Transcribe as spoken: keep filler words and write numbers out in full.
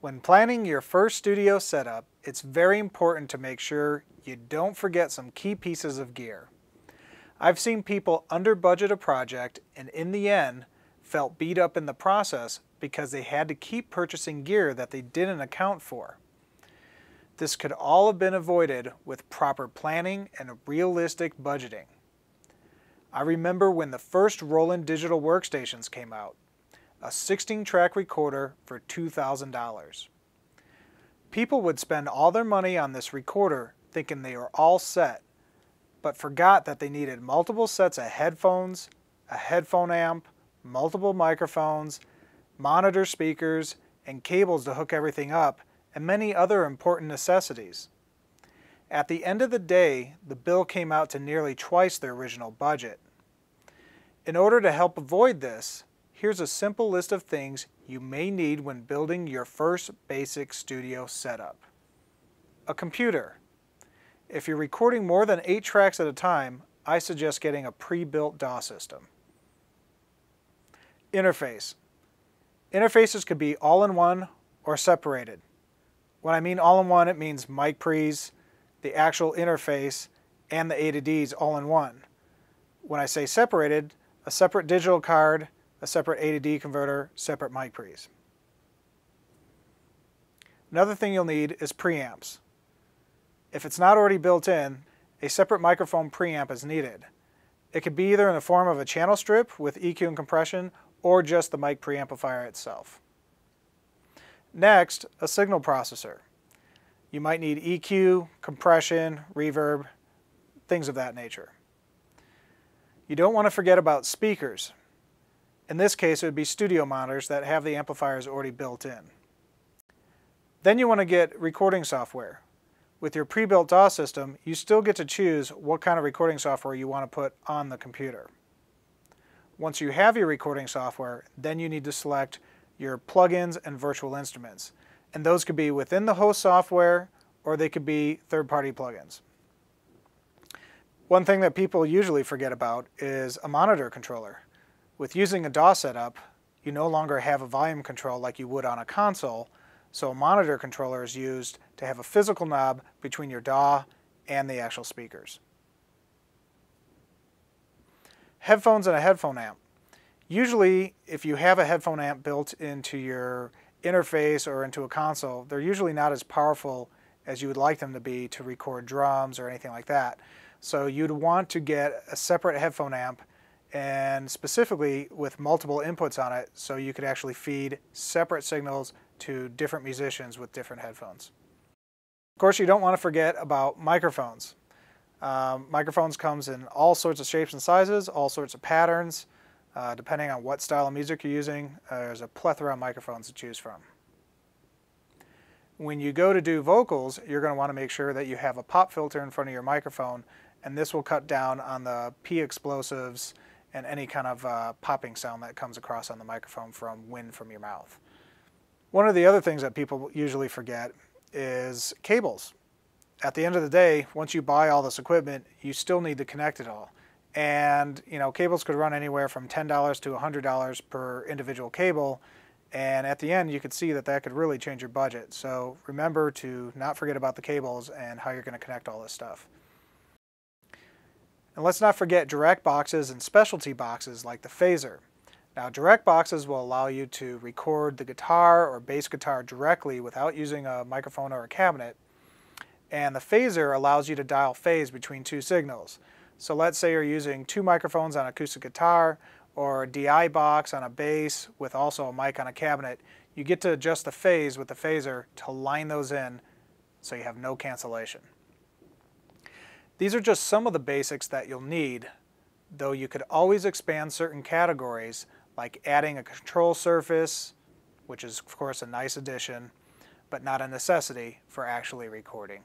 When planning your first studio setup, it's very important to make sure you don't forget some key pieces of gear. I've seen people under budget a project and in the end felt beat up in the process because they had to keep purchasing gear that they didn't account for. This could all have been avoided with proper planning and realistic budgeting. I remember when the first Roland digital workstations came out, a sixteen track recorder for two thousand dollars. People would spend all their money on this recorder thinking they were all set, but forgot that they needed multiple sets of headphones, a headphone amp, multiple microphones, monitor speakers, and cables to hook everything up, and many other important necessities. At the end of the day, the bill came out to nearly twice their original budget. In order to help avoid this, here's a simple list of things you may need when building your first basic studio setup. A computer. If you're recording more than eight tracks at a time, I suggest getting a pre-built D A W system. Interface. Interfaces could be all-in-one or separated. When I mean all-in-one, it means mic pre's, the actual interface, and the A to D's all-in-one. When I say separated, a separate digital card, a separate A to D converter, separate mic pre's. Another thing you'll need is preamps. If it's not already built in, a separate microphone preamp is needed. It could be either in the form of a channel strip with E Q and compression, or just the mic preamplifier itself. Next, a signal processor. You might need E Q, compression, reverb, things of that nature. You don't want to forget about speakers. In this case, it would be studio monitors that have the amplifiers already built in. Then you want to get recording software. With your pre-built D A W system, you still get to choose what kind of recording software you want to put on the computer. Once you have your recording software, then you need to select your plugins and virtual instruments. And those could be within the host software, or they could be third-party plugins. One thing that people usually forget about is a monitor controller. With using a D A W setup, you no longer have a volume control like you would on a console, so a monitor controller is used to have a physical knob between your D A W and the actual speakers. Headphones and a headphone amp. Usually, if you have a headphone amp built into your interface or into a console, they're usually not as powerful as you would like them to be to record drums or anything like that. So you'd want to get a separate headphone amp, and specifically with multiple inputs on it, so you could actually feed separate signals to different musicians with different headphones. Of course, you don't want to forget about microphones. Um, microphones comes in all sorts of shapes and sizes, all sorts of patterns. Uh, depending on what style of music you're using, uh, there's a plethora of microphones to choose from. When you go to do vocals, you're going to want to make sure that you have a pop filter in front of your microphone, and this will cut down on the P explosives and any kind of uh, popping sound that comes across on the microphone from wind from your mouth. One of the other things that people usually forget is cables. At the end of the day, once you buy all this equipment, you still need to connect it all. And, you know, cables could run anywhere from ten dollars to one hundred dollars per individual cable. And at the end, you could see that that could really change your budget. So remember to not forget about the cables and how you're going to connect all this stuff. And let's not forget direct boxes and specialty boxes like the phaser. Now, direct boxes will allow you to record the guitar or bass guitar directly without using a microphone or a cabinet. And the phaser allows you to dial phase between two signals. So let's say you're using two microphones on acoustic guitar or a D I box on a bass with also a mic on a cabinet. You get to adjust the phase with the phaser to line those in so you have no cancellation. These are just some of the basics that you'll need, though you could always expand certain categories like adding a control surface, which is of course a nice addition, but not a necessity for actually recording.